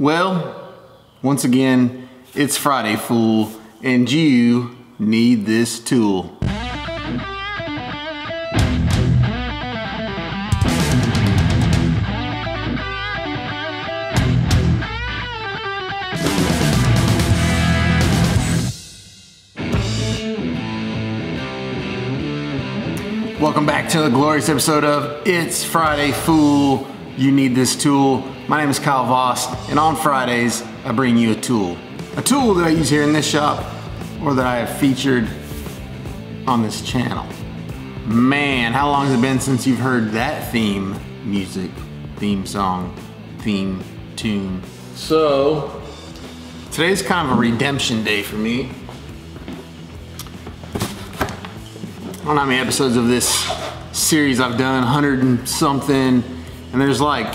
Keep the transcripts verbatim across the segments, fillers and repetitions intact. Well, once again, it's Friday, fool, and you need this tool. Welcome back to the glorious episode of It's Friday, Fool, You Need This Tool. My name is Kyle Voss, and on Fridays, I bring you a tool. A tool that I use here in this shop, or that I have featured on this channel. Man, how long has it been since you've heard that theme music, theme song, theme tune? So, today's kind of a redemption day for me. I don't know how many episodes of this series I've done, hundred and something, and there's like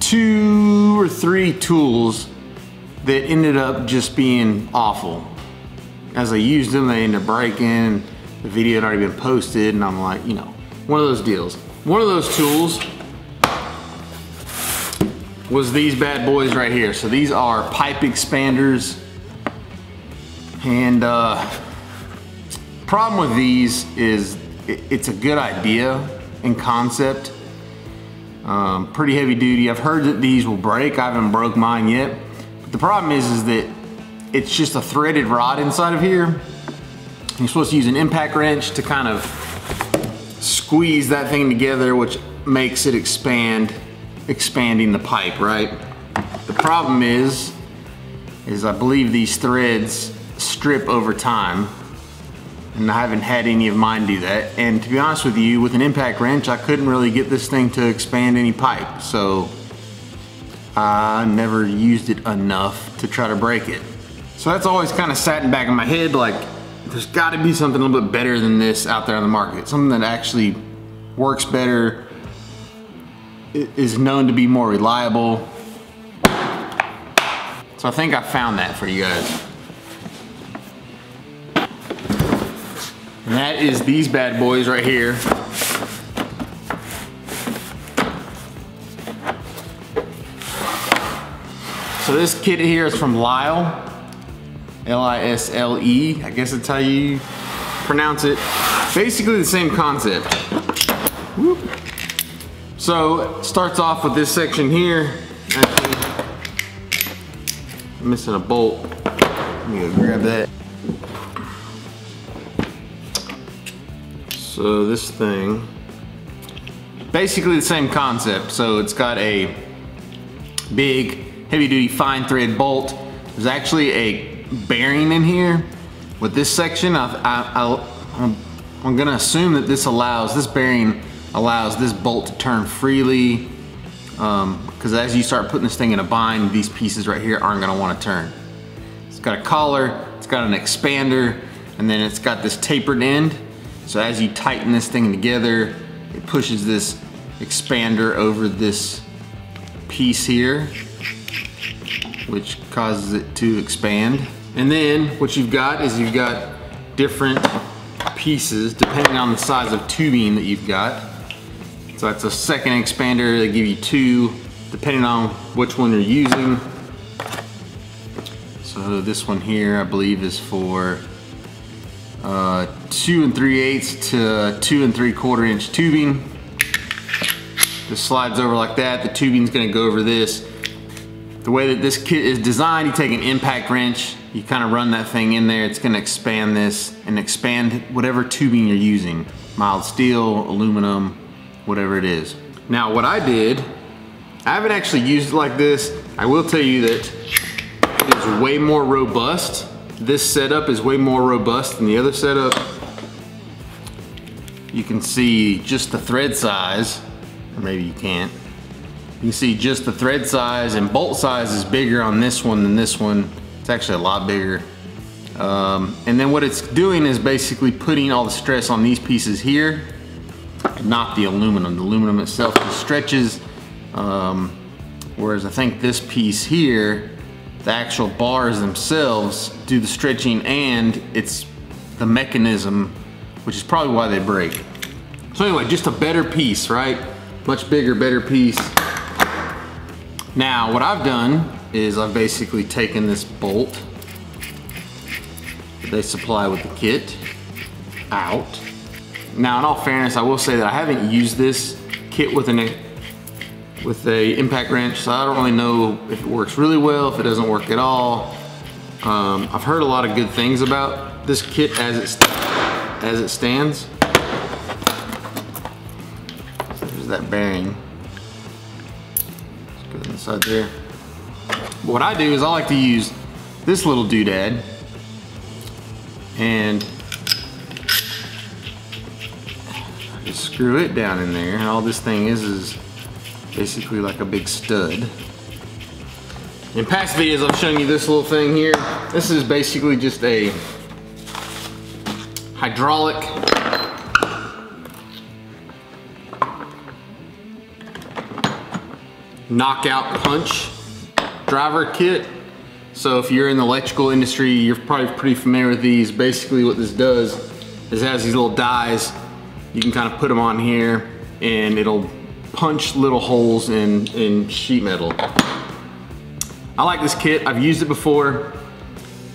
two or three tools that ended up just being awful. As I used them, they ended up breaking. The video had already been posted, and I'm like, you know, one of those deals. One of those tools was these bad boys right here. So these are pipe expanders, and uh, problem with these is it, it's a good idea and concept. Um, pretty heavy duty. I've heard that these will break. I haven't broke mine yet. But the problem is, is that it's just a threaded rod inside of here. You're supposed to use an impact wrench to kind of squeeze that thing together, which makes it expand, expanding the pipe, right? The problem is, is I believe these threads strip over time. And I haven't had any of mine do that. And to be honest with you, with an impact wrench, I couldn't really get this thing to expand any pipe. So I never used it enough to try to break it. So that's always kind of sat in the back of my head, like there's gotta be something a little bit better than this out there on the market. Something that actually works better, is known to be more reliable. So I think I found that for you guys. And that is these bad boys right here. So this kit here is from Lisle, L I S L E, I guess that's how you pronounce it. Basically the same concept. Whoop. So it starts off with this section here. Actually, I'm missing a bolt. Let me go grab that. So this thing, basically the same concept. So it's got a big, heavy-duty fine thread bolt. There's actually a bearing in here. With this section, I, I, I, I'm, I'm gonna assume that this allows, this bearing allows this bolt to turn freely, um, because as you start putting this thing in a bind, these pieces right here aren't gonna wanna turn. It's got a collar, it's got an expander, and then it's got this tapered end. So as you tighten this thing together, it pushes this expander over this piece here, which causes it to expand. And then what you've got is you've got different pieces depending on the size of tubing that you've got. So that's a second expander. They give you two depending on which one you're using. So this one here I believe is for Uh, two and three eighths to two and three quarter inch tubing. This slides over like that. The tubing's gonna go over this. The way that this kit is designed, you take an impact wrench, you kind of run that thing in there. It's gonna expand this and expand whatever tubing you're using. Mild steel, aluminum, whatever it is. Now what I did, I haven't actually used it like this. I will tell you that it is way more robust. This setup is way more robust than the other setup. You can see just the thread size, or maybe you can't. You can see just the thread size and bolt size is bigger on this one than this one. It's actually a lot bigger. Um, and then what it's doing is basically putting all the stress on these pieces here, not the aluminum. The aluminum itself just stretches, um, whereas I think this piece here, the actual bars themselves do the stretching, and it's the mechanism, which is probably why they break. So anyway, just a better piece, right? Much bigger, better piece. Now, what I've done is I've basically taken this bolt that they supply with the kit out. Now, in all fairness, I will say that I haven't used this kit with an with a impact wrench, so I don't really know if it works really well, if it doesn't work at all. Um, I've heard a lot of good things about this kit as it as it stands. So there's that bearing. Let's go inside there. But what I do is I like to use this little doodad and just screw it down in there, and all this thing is is basically like a big stud. In past videos, I've shown you this little thing here. This is basically just a hydraulic knockout punch driver kit. So if you're in the electrical industry, you're probably pretty familiar with these. Basically what this does is it has these little dies. You can kind of put them on here and it'll punch little holes in, in sheet metal. I like this kit. I've used it before.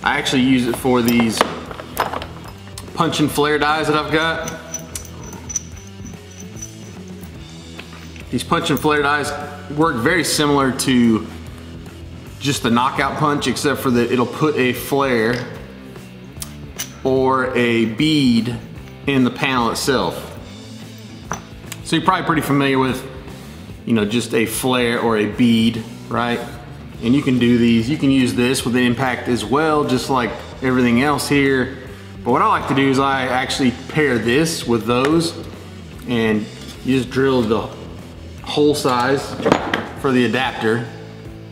I actually use it for these punch and flare dies that I've got. These punch and flare dies work very similar to just the knockout punch, except for that it'll put a flare or a bead in the panel itself. So you're probably pretty familiar with, you know, just a flare or a bead, right? And you can do these, you can use this with the impact as well, just like everything else here. But what I like to do is I actually pair this with those, and you just drill the hole size for the adapter,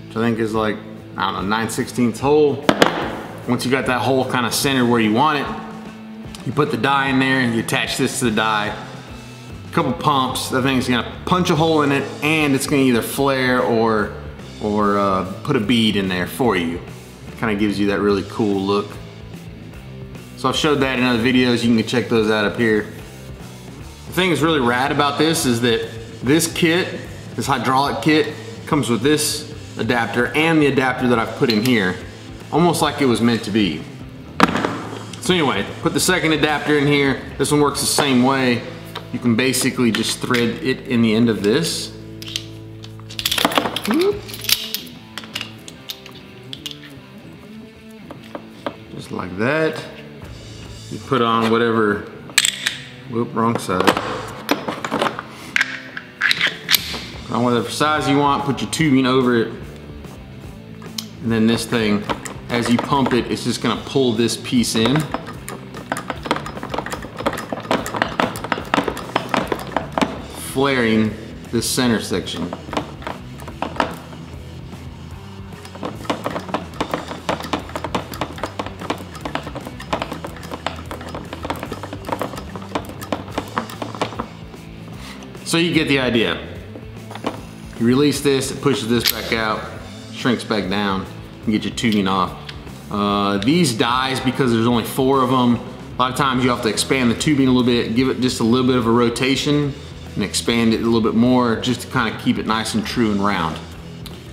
which I think is like, I don't know, nine sixteenths hole. Once you got that hole kind of centered where you want it, you put the die in there and you attach this to the die. Couple pumps, that thing's gonna punch a hole in it, and it's gonna either flare or or uh, put a bead in there for you. Kind of gives you that really cool look. So I've showed that in other videos. You can check those out up here. The thing that's really rad about this is that this kit, this hydraulic kit, comes with this adapter and the adapter that I've put in here, almost like it was meant to be. So anyway, put the second adapter in here. This one works the same way. You can basically just thread it in the end of this. Whoop. Just like that. You put on whatever, whoop, wrong side. Put on whatever size you want, put your tubing over it. And then this thing, as you pump it, it's just gonna pull this piece in. Flaring this center section. So you get the idea. You release this, it pushes this back out, shrinks back down, and get your tubing off. Uh, these dies, because there's only four of them, a lot of times you have to expand the tubing a little bit, give it just a little bit of a rotation, and expand it a little bit more just to kind of keep it nice and true and round.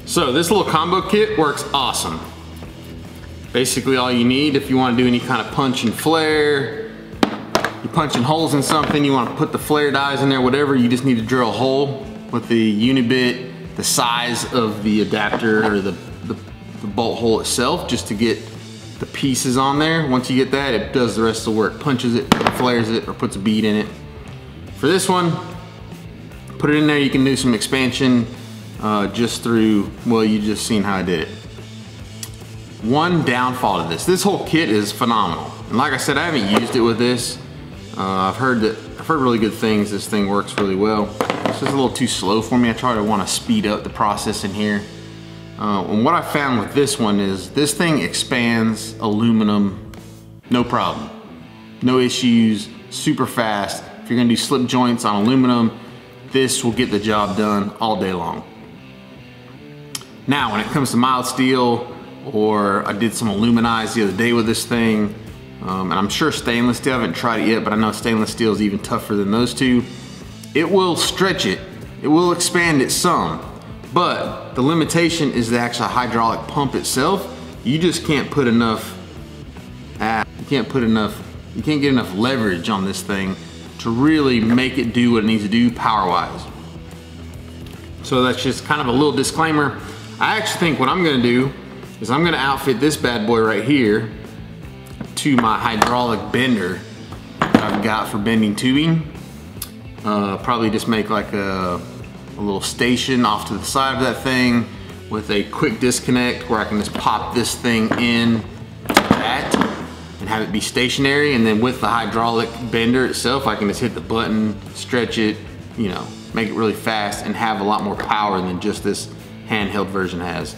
So this little combo kit works awesome. Basically all you need if you want to do any kind of punch and flare, you're punching holes in something, you want to put the flare dies in there, whatever, you just need to drill a hole with the unibit the size of the adapter or the, the, the bolt hole itself just to get the pieces on there. Once you get that, it does the rest of the work. Punches it, flares it, or puts a bead in it. For this one, put it in there, you can do some expansion uh, just through, well, you just seen how I did it. One downfall to this, this whole kit is phenomenal. And like I said, I haven't used it with this. Uh, I've heard that, I've heard really good things, this thing works really well. It's just a little too slow for me. I try to wanna speed up the process in here. Uh, and what I found with this one is this thing expands aluminum, no problem. No issues, super fast. If you're gonna do slip joints on aluminum, this will get the job done all day long. Now, when it comes to mild steel, or I did some aluminized the other day with this thing, um, and I'm sure stainless steel, I haven't tried it yet, but I know stainless steel is even tougher than those two. It will stretch it, it will expand it some, But the limitation is the actual hydraulic pump itself. You just can't put enough, ah, you can't put enough, you can't get enough leverage on this thing to really make it do what it needs to do power-wise. So that's just kind of a little disclaimer. I actually think what I'm gonna do is I'm gonna outfit this bad boy right here to my hydraulic bender that I've got for bending tubing. Uh, probably just make like a, a little station off to the side of that thing with a quick disconnect where I can just pop this thing in to that and have it be stationary. And then with the hydraulic bender itself, I can just hit the button, stretch it, you know, make it really fast and have a lot more power than just this handheld version has.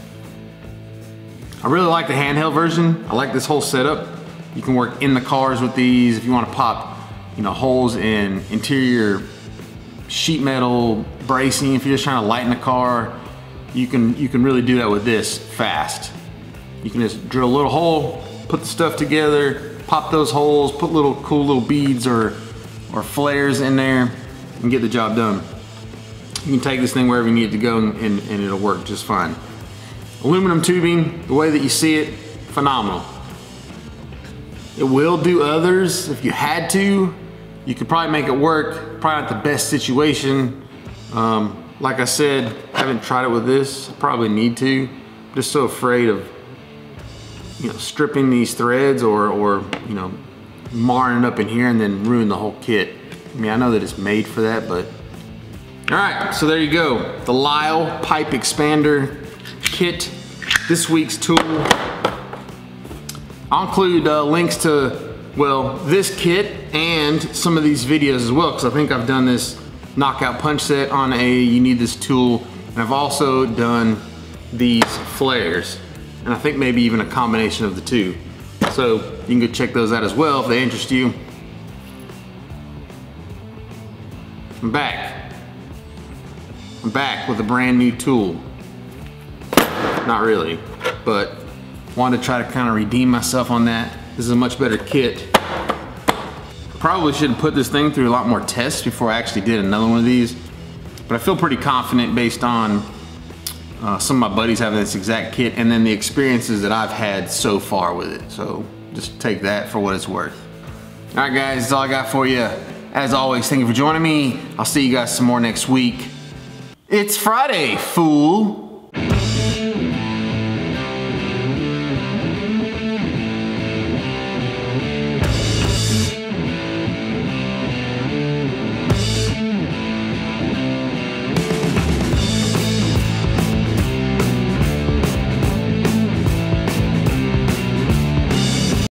I really like the handheld version. I like this whole setup. You can work in the cars with these. If you want to pop, you know, holes in interior sheet metal bracing, if you're just trying to lighten the car, you can you can really do that with this fast. You can just drill a little hole, put the stuff together, pop those holes, put little cool little beads or or flares in there and get the job done. You can take this thing wherever you need it to go and, and, and it'll work just fine. Aluminum tubing, the way that you see it, phenomenal. It will do others if you had to. You could probably make it work, probably not the best situation. Um, like I said, I haven't tried it with this, I probably need to. I'm just so afraid of, you know, stripping these threads or, or you know, marring it up in here and then ruin the whole kit. I mean, I know that it's made for that, but. All right, so there you go. The Lisle pipe expander kit, this week's tool. I'll include uh, links to, well, this kit and some of these videos as well, because I think I've done this knockout punch set on a you need this tool, and I've also done these flares, and I think maybe even a combination of the two. So you can go check those out as well if they interest you. I'm back. I'm back with a brand new tool. Not really, but wanted to try to kind of redeem myself on that. This is a much better kit. Probably should have put this thing through a lot more tests before I actually did another one of these. But I feel pretty confident based on uh, some of my buddies having this exact kit and then the experiences that I've had so far with it. So just take that for what it's worth. All right guys, that's all I got for you. As always, thank you for joining me. I'll see you guys some more next week. It's Friday, fool.